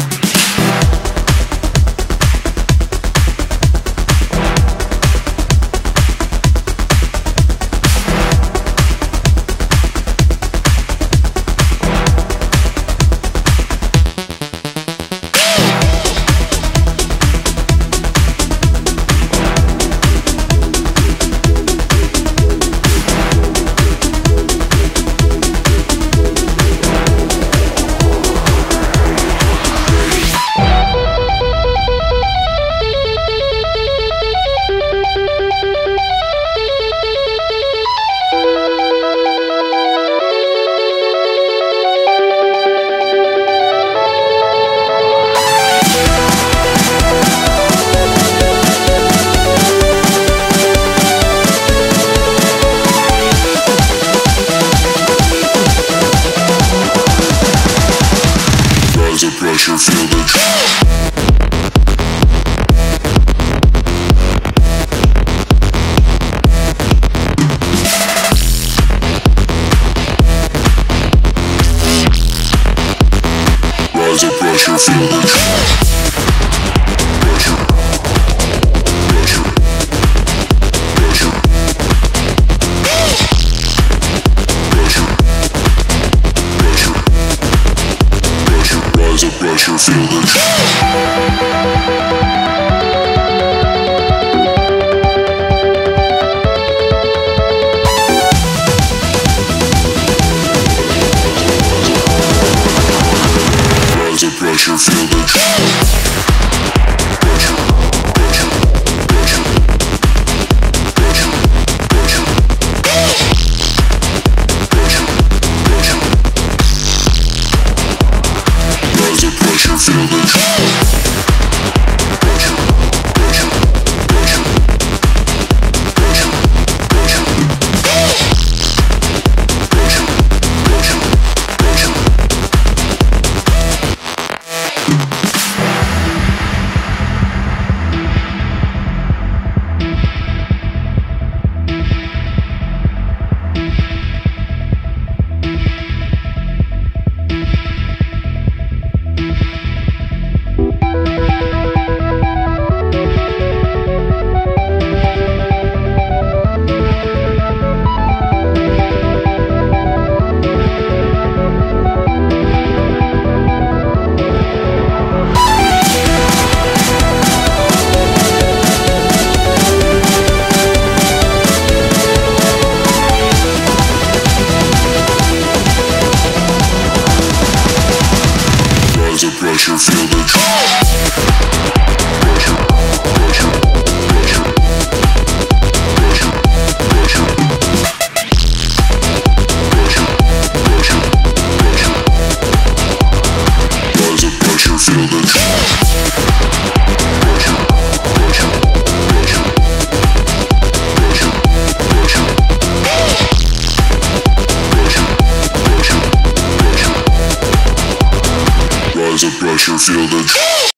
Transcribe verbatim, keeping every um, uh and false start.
Pressure, feel the drop. Rise of pressure, feel the drop. Pressure, pressure, pressure, pressure, pressure, pressure. Rise of pressure, feel the drop. Pressure, feel the pressure, pressure, pressure, pressure, pressure, pressure, pressure. Rise of pressure, feel the pressure, pressure, pressure, pressure, pressure, pressure, pressure, pressure, pressure. Pressure, feel the pressure, pressure, pressure, pressure, pressure, pressure, pressure. Rise of pressure, feel the pressure, pressure, pressure, pressure, pressure, pressure, pressure, pressure. Rise of pressure, feel the